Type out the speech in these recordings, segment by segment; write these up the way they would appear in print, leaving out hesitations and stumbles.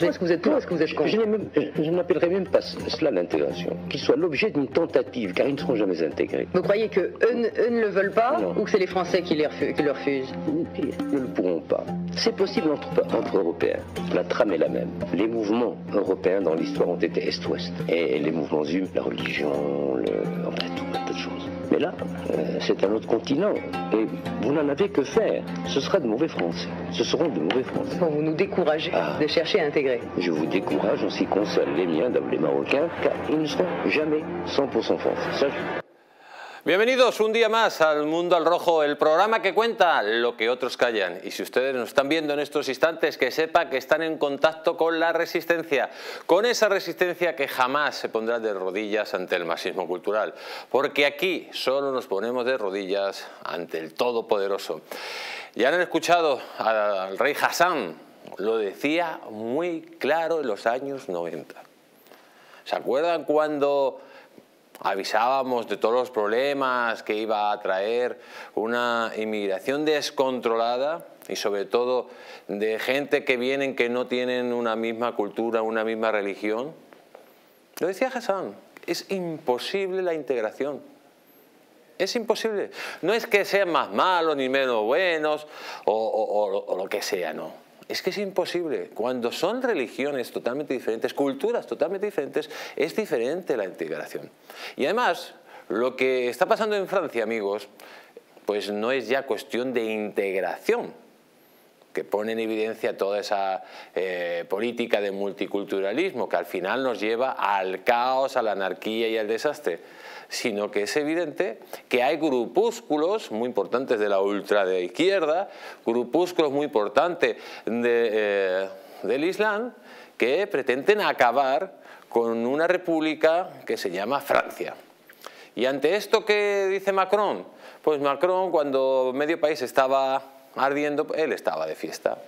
Est-ce que vous êtes pour, est-ce que vous êtes contre? Je n'appellerai même pas cela l'intégration. Qu'ils soient l'objet d'une tentative, car ils ne seront jamais intégrés. Vous croyez qu'eux ne le veulent pas, non. Ou que c'est les Français qui le refusent? Ils ne le pourront pas. C'est possible entre Européens. La trame est la même. Les mouvements européens dans l'histoire ont été Est-Ouest. Et les mouvements humains, la religion, toutes les choses. Mais là, c'est un autre continent. Et vous n'en avez que faire. Ce sera de mauvais Français. Ce seront de mauvais Français. Bon, vous nous découragez de chercher à intégrer. Je vous décourage en ce qui concerne les miens, les Marocains, car ils ne seront jamais 100% français. Bienvenidos un día más al Mundo al Rojo, el programa que cuenta lo que otros callan. Y si ustedes nos están viendo en estos instantes, que sepa que están en contacto con la resistencia. Con esa resistencia que jamás se pondrá de rodillas ante el marxismo cultural. Porque aquí solo nos ponemos de rodillas ante el Todopoderoso. Ya han escuchado al rey Hassan, lo decía muy claro en los años 90. ¿Se acuerdan cuando avisábamos de todos los problemas que iba a traer una inmigración descontrolada y sobre todo de gente que vienen que no tienen una misma cultura, una misma religión? Lo decía Hassan, es imposible la integración. Es imposible. No es que sean más malos ni menos buenos o lo que sea, no. Es que es imposible. Cuando son religiones totalmente diferentes, culturas totalmente diferentes, es diferente la integración. Y además, lo que está pasando en Francia, amigos, pues no es ya cuestión de integración, que pone en evidencia toda esa política de multiculturalismo que al final nos lleva al caos, a la anarquía y al desastre, sino que es evidente que hay grupúsculos muy importantes de la ultraderecha, grupúsculos muy importantes del Islam, que pretenden acabar con una república que se llama Francia. Y ante esto, ¿qué dice Macron? Pues Macron, cuando medio país estaba ardiendo, él estaba de fiesta.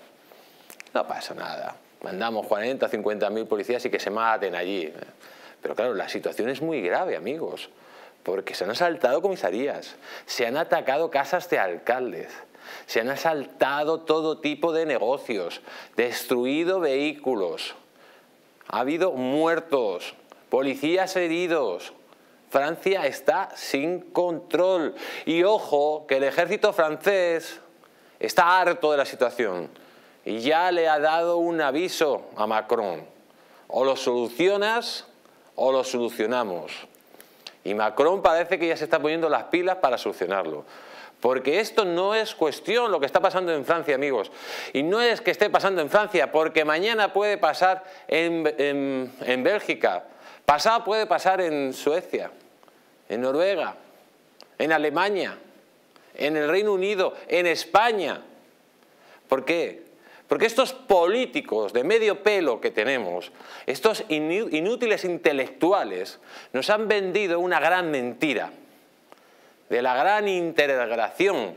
No pasa nada. Mandamos 40, 50.000 policías y que se maten allí. Pero claro, la situación es muy grave, amigos, porque se han asaltado comisarías, se han atacado casas de alcaldes, se han asaltado todo tipo de negocios, destruido vehículos, ha habido muertos, policías heridos. Francia está sin control. Y ojo, que el ejército francés está harto de la situación y ya le ha dado un aviso a Macron. O lo solucionas o lo solucionamos. Y Macron parece que ya se está poniendo las pilas para solucionarlo. Porque esto no es cuestión, lo que está pasando en Francia, amigos. Y no es que esté pasando en Francia, porque mañana puede pasar en Bélgica, pasado puede pasar en Suecia, en Noruega, en Alemania, en el Reino Unido, en España. ¿Por qué? Porque estos políticos de medio pelo que tenemos, estos inútiles intelectuales, nos han vendido una gran mentira de la gran integración,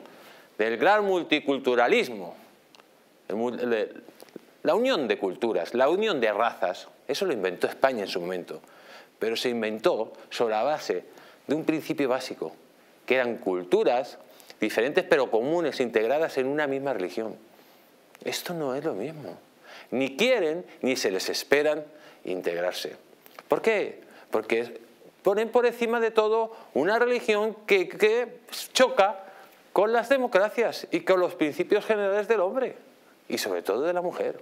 del gran multiculturalismo, la unión de culturas, la unión de razas. Eso lo inventó España en su momento, pero se inventó sobre la base de un principio básico, que eran culturas diferentes pero comunes, integradas en una misma religión. Esto no es lo mismo. Ni quieren ni se les esperan integrarse. ¿Por qué? Porque ponen por encima de todo una religión que choca con las democracias y con los principios generales del hombre y sobre todo de la mujer.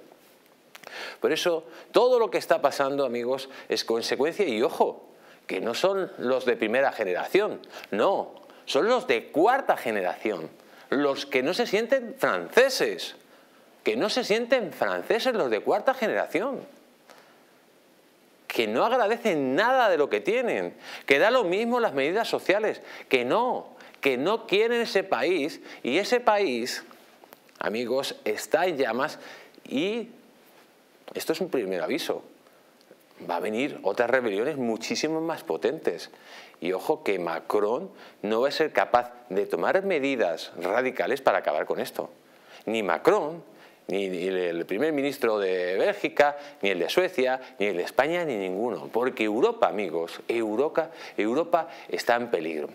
Por eso todo lo que está pasando, amigos, es consecuencia y ojo, que no son los de primera generación, no, son los de cuarta generación, los que no se sienten franceses. Que no se sienten franceses los de cuarta generación, que no agradecen nada de lo que tienen, que da lo mismo las medidas sociales, que no quieren ese país. Y ese país, amigos, está en llamas y esto es un primer aviso. Va a venir otras rebeliones muchísimo más potentes. Y ojo que Macron no va a ser capaz de tomar medidas radicales para acabar con esto. Ni Macron, ni el primer ministro de Bélgica, ni el de Suecia, ni el de España, ni ninguno. Porque Europa, amigos, Europa está en peligro.